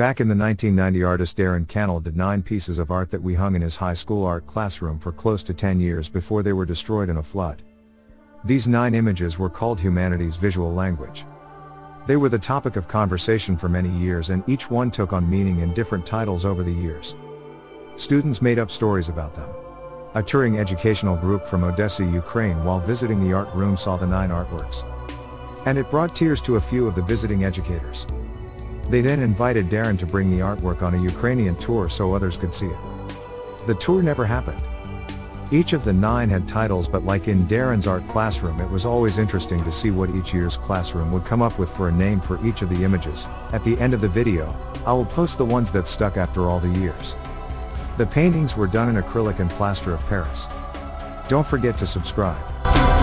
Back in the 1990s, artist Darren Cannell did 9 pieces of art that we hung in his high school art classroom for close to 10 years before they were destroyed in a flood. These 9 images were called Humanity's visual language. They were the topic of conversation for many years, and each one took on meaning and different titles over the years. Students made up stories about them. A touring educational group from Odessa, Ukraine, while visiting the art room, saw the 9 artworks. And it brought tears to a few of the visiting educators. They then invited Darren to bring the artwork on a Ukrainian tour so others could see it. The tour never happened. Each of the 9 had titles, but like in Darren's art classroom, it was always interesting to see what each year's classroom would come up with for a name for each of the images. At the end of the video, I will post the ones that stuck after all the years. The paintings were done in acrylic and plaster of Paris. Don't forget to subscribe.